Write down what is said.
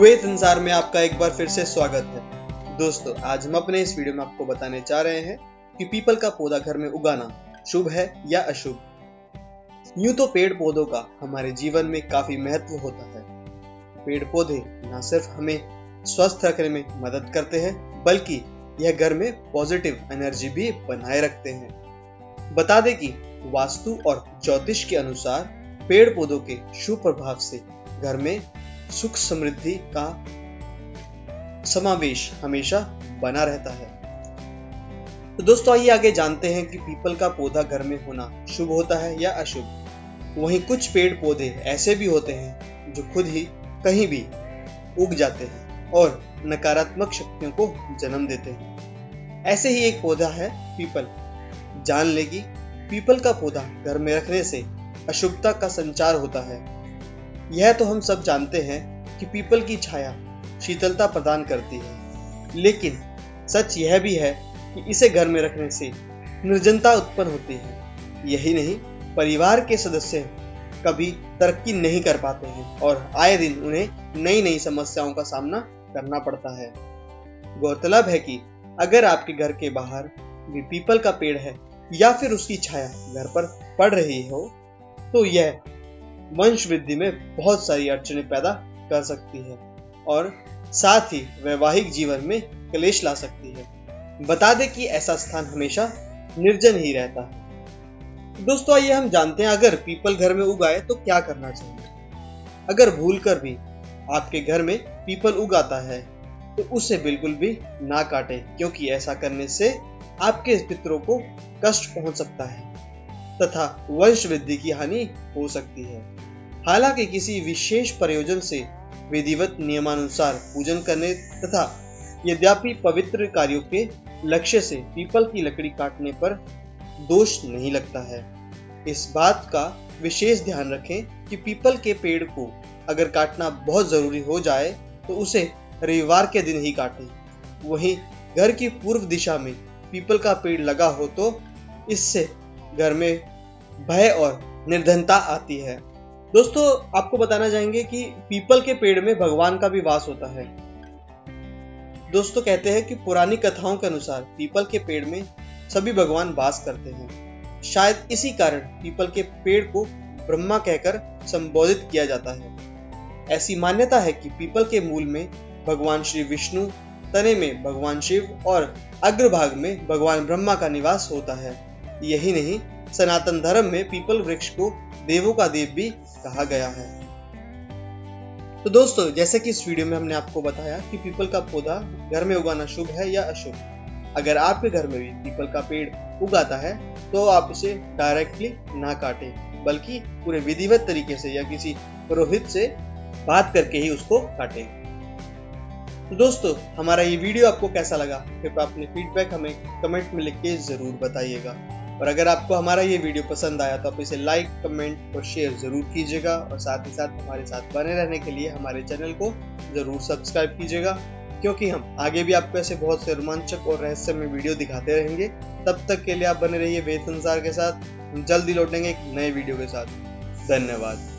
वेद संसार में आपका एक बार फिर से स्वागत है। दोस्तों, आज हम अपने इस वीडियो में आपको बताने जा रहे हैं कि पीपल का पौधा घर में उगाना शुभ है या अशुभ। यूं तो पेड़ पौधों का हमारे जीवन में काफी महत्व होता है। पेड़ पौधे न सिर्फ हमें स्वस्थ रखने में मदद करते हैं, बल्कि यह घर में पॉजिटिव एनर्जी भी बनाए रखते हैं। बता दें कि वास्तु और ज्योतिष के अनुसार पेड़ पौधों के शुभ प्रभाव से घर में सुख समृद्धि का समावेश हमेशा बना रहता है। तो दोस्तों, आइए आगे जानते हैं कि पीपल का पौधा घर में होना शुभ होता है या अशुभ। वहीं कुछ पेड़ पौधे ऐसे भी होते हैं जो खुद ही कहीं भी उग जाते हैं और नकारात्मक शक्तियों को जन्म देते हैं। ऐसे ही एक पौधा है पीपल। जान ले कि पीपल का पौधा घर में रखने से अशुभता का संचार होता है। यह तो हम सब जानते हैं कि पीपल की छाया शीतलता प्रदान करती है, लेकिन सच यह भी है कि इसे घर में रखने से निर्जनता उत्पन्न होती है। यही नहीं, परिवार के सदस्य कभी तरक्की नहीं कर पाते हैं और आए दिन उन्हें नई नई समस्याओं का सामना करना पड़ता है। गौरतलब है कि अगर आपके घर के बाहर भी पीपल का पेड़ है या फिर उसकी छाया घर पर पड़ रही हो, तो यह वंश वृद्धि में बहुत सारी अड़चनें पैदा कर सकती है और साथ ही वैवाहिक जीवन में क्लेश ला सकती है। बता दें कि ऐसा स्थान हमेशा निर्जन ही रहता है। दोस्तों, आइए हम जानते हैं अगर पीपल घर में उगाए तो क्या करना चाहिए। अगर भूलकर भी आपके घर में पीपल उगाता है तो उसे बिल्कुल भी ना काटें, क्योंकि ऐसा करने से आपके पितरों को कष्ट पहुंच सकता है तथा वंश वृद्धि की हानि हो सकती है। हालांकि किसी विशेष प्रयोजन से विधिवत नियमानुसार पूजन करने तथा यद्यपि पवित्र कार्यों के लक्ष्य से पीपल की लकड़ी काटने पर दोष नहीं लगता है। इस बात का विशेष ध्यान रखें कि पीपल के पेड़ को अगर काटना बहुत जरूरी हो जाए तो उसे रविवार के दिन ही काटें। वहीं घर की पूर्व दिशा में पीपल का पेड़ लगा हो तो इससे घर में भय और निर्धनता आती है। दोस्तों, आपको बताना चाहेंगे कि पीपल के पेड़ में भगवान का भी वास होता है। दोस्तों, कहते हैं कि पुरानी कथाओं के अनुसार पीपल के पेड़ में सभी भगवान वास करते हैं। शायद इसी कारण पीपल के पेड़ को ब्रह्मा कहकर संबोधित किया जाता है। ऐसी मान्यता है कि पीपल के मूल में भगवान श्री विष्णु, तने में भगवान शिव और अग्रभाग में भगवान ब्रह्मा का निवास होता है। यही नहीं, सनातन धर्म में पीपल वृक्ष को देवों का देव भी कहा गया है। तो दोस्तों, जैसे कि इस वीडियो में हमने आपको बताया कि पीपल का पौधा घर में उगाना शुभ है या अशुभ। अगर आपके घर में भी पीपल का पेड़ उगाता है तो आप उसे डायरेक्टली ना काटें, बल्कि पूरे विधिवत तरीके से या किसी पुरोहित से बात करके ही उसको काटें। तो दोस्तों, हमारा ये वीडियो आपको कैसा लगा, कृपया अपने फीडबैक हमें कमेंट में लिख के ज़रूर बताइएगा। और अगर आपको हमारा ये वीडियो पसंद आया तो आप इसे लाइक, कमेंट और शेयर ज़रूर कीजिएगा और साथ ही साथ हमारे साथ बने रहने के लिए हमारे चैनल को ज़रूर सब्सक्राइब कीजिएगा, क्योंकि हम आगे भी आपको ऐसे बहुत से रोमांचक और रहस्यमय वीडियो दिखाते रहेंगे। तब तक के लिए आप बने रहिए वेद संसार के साथ। हम जल्दी लौटेंगे एक नए वीडियो के साथ। धन्यवाद।